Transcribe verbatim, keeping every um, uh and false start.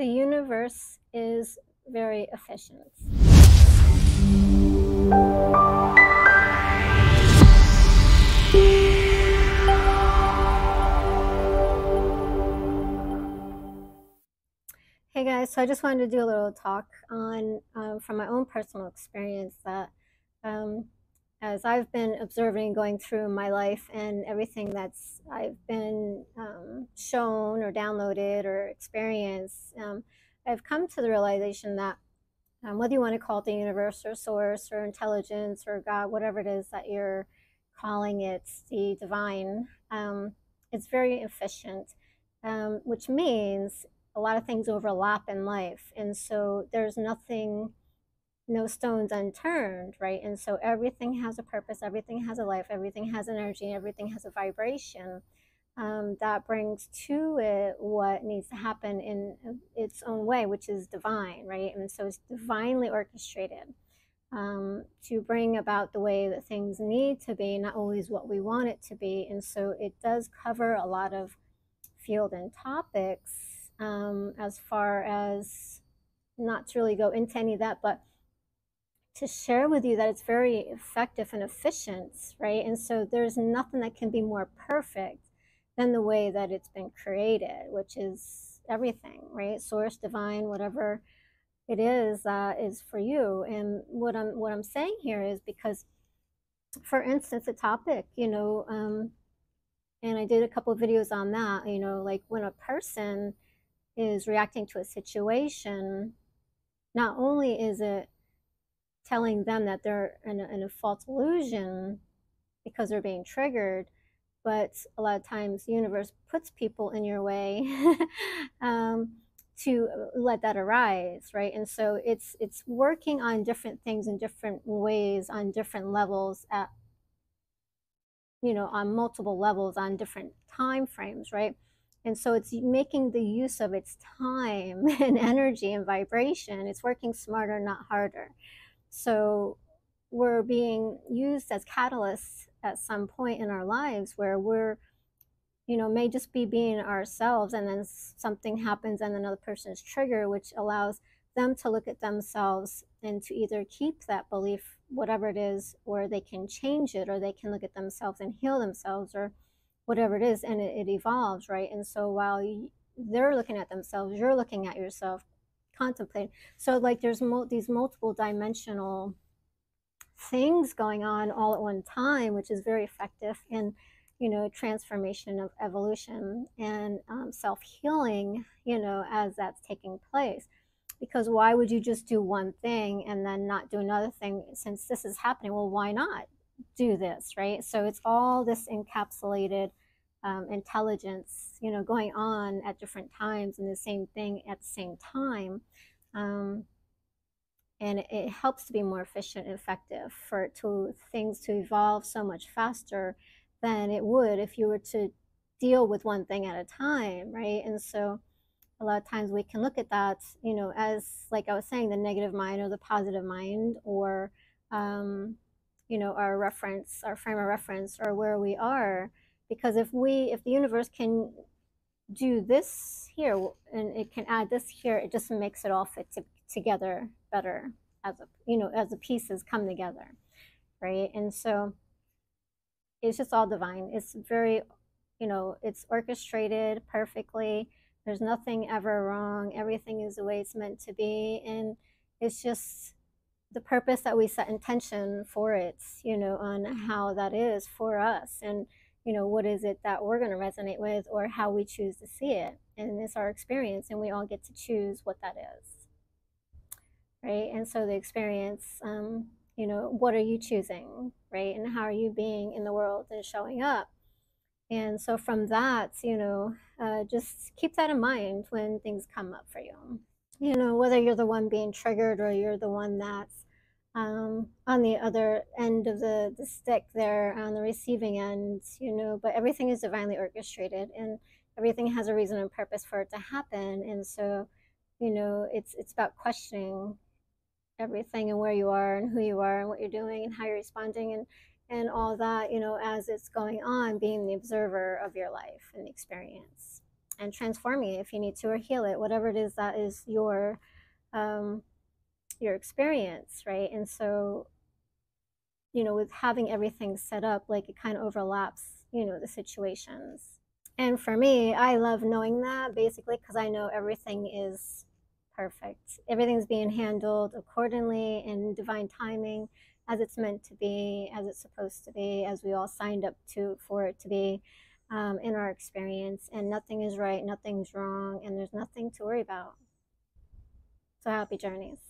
The universe is very efficient. Hey guys, so I just wanted to do a little talk on uh, from my own personal experience that um, as I've been observing going through my life and everything that's I've been um, shown or downloaded or experienced, um, I've come to the realization that um, whether you want to call it the universe or source or intelligence or God, whatever it is that you're calling it, the divine, um, it's very efficient, um, which means a lot of things overlap in life, and so there's nothing, no stones unturned, right? And so everything has a purpose, everything has a life, everything has energy, everything has a vibration um, that brings to it what needs to happen in its own way, which is divine, right? And so it's divinely orchestrated um, to bring about the way that things need to be, not always what we want it to be. And so it does cover a lot of field and topics. Um, as far as not to really go into any of that, but to share with you that it's very effective and efficient, right? And so there's nothing that can be more perfect than the way that it's been created, which is everything, right? Source, divine, whatever it is that uh, is for you. And what I'm what I'm saying here is because, for instance, a topic, you know, um, and I did a couple of videos on that, you know, like when a person is reacting to a situation, not only is it telling them that they're in a, in a false illusion because they're being triggered, but a lot of times the universe puts people in your way um, to let that arise, right? And so it's it's working on different things in different ways, on different levels, at you know, on multiple levels, on different time frames, right? And so it's making the use of its time and energy and vibration. It's working smarter, not harder. So we're being used as catalysts at some point in our lives where we're, you know, may just be being ourselves, and then something happens and another person's trigger, which allows them to look at themselves and to either keep that belief, whatever it is, or they can change it, or they can look at themselves and heal themselves, or whatever it is, and it, it evolves, right? And so while you, they're looking at themselves, you're looking at yourself, contemplating. So like there's mul these multiple dimensional things going on all at one time, which is very effective in, you know, transformation of evolution and um, self-healing, you know, as that's taking place. Because why would you just do one thing and then not do another thing? Since this is happening, well, why not do this, right? So it's all this encapsulated Um, intelligence, you know, going on at different times and the same thing at the same time, um, and it, it helps to be more efficient and effective for it to things to evolve so much faster than it would if you were to deal with one thing at a time, right? And so a lot of times we can look at that, you know, as like I was saying, the negative mind or the positive mind, or um, you know, our reference, our frame of reference, or where we are. Because if we, if the universe can do this here and it can add this here, it just makes it all fit to, together better as a, you know, as the pieces come together, right? And so it's just all divine. It's very, you know, it's orchestrated perfectly. There's nothing ever wrong. Everything is the way it's meant to be, and it's just the purpose that we set intention for it, you know, on how that is for us, and you know, what is it that we're going to resonate with, or how we choose to see it. And it's our experience, and we all get to choose what that is, right? And so the experience, um, you know, what are you choosing, right? And how are you being in the world and showing up? And so from that, you know, uh, just keep that in mind when things come up for you. You know, whether you're the one being triggered or you're the one that's um on the other end of the, the stick there on the receiving end, you know, but everything is divinely orchestrated and everything has a reason and purpose for it to happen. And so, you know, it's it's about questioning everything and where you are and who you are and what you're doing and how you're responding and and all that, you know, as it's going on, being the observer of your life and the experience. and transforming it if you need to, or heal it, whatever it is that is your um your experience, right? And so, you know, with having everything set up, like, it kind of overlaps, you know, the situations. And for me, I love knowing that, basically, because I know everything is perfect. Everything's being handled accordingly in divine timing, as it's meant to be, as it's supposed to be, as we all signed up to for it to be, um, in our experience. And nothing is right, nothing's wrong, and there's nothing to worry about. So happy journeys.